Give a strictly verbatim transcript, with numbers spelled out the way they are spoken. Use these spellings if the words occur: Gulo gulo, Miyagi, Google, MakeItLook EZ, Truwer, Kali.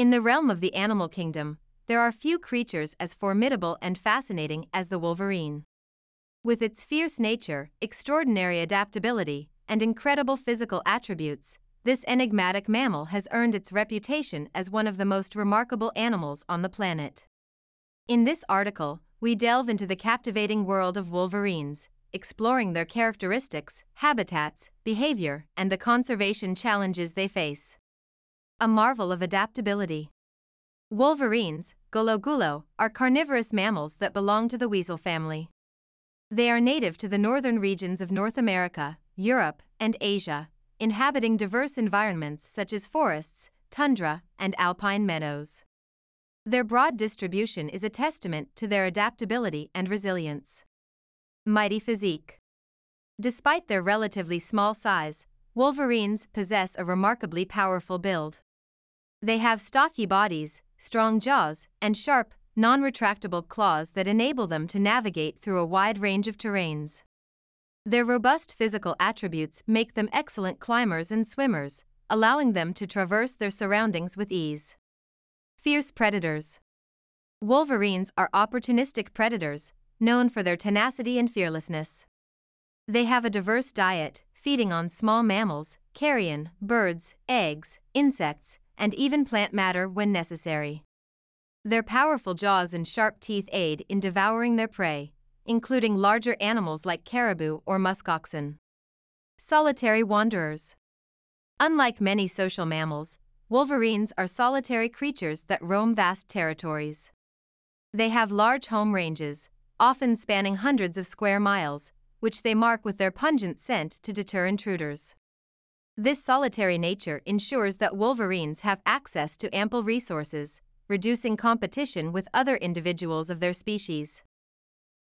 In the realm of the animal kingdom, there are few creatures as formidable and fascinating as the wolverine. With its fierce nature, extraordinary adaptability, and incredible physical attributes, this enigmatic mammal has earned its reputation as one of the most remarkable animals on the planet. In this article, we delve into the captivating world of wolverines, exploring their characteristics, habitats, behavior, and the conservation challenges they face. A marvel of adaptability. Wolverines, gulo gulo, are carnivorous mammals that belong to the weasel family. They are native to the northern regions of North America, Europe, and Asia, inhabiting diverse environments such as forests, tundra, and alpine meadows. Their broad distribution is a testament to their adaptability and resilience. Mighty physique. Despite their relatively small size, wolverines possess a remarkably powerful build. They have stocky bodies, strong jaws, and sharp, non-retractable claws that enable them to navigate through a wide range of terrains. Their robust physical attributes make them excellent climbers and swimmers, allowing them to traverse their surroundings with ease. Fierce predators. Wolverines are opportunistic predators, known for their tenacity and fearlessness. They have a diverse diet, feeding on small mammals, carrion, birds, eggs, insects, and even plant matter when necessary. Their powerful jaws and sharp teeth aid in devouring their prey, including larger animals like caribou or muskoxen. Solitary wanderers. Unlike many social mammals, wolverines are solitary creatures that roam vast territories. They have large home ranges, often spanning hundreds of square miles, which they mark with their pungent scent to deter intruders. This solitary nature ensures that wolverines have access to ample resources, reducing competition with other individuals of their species.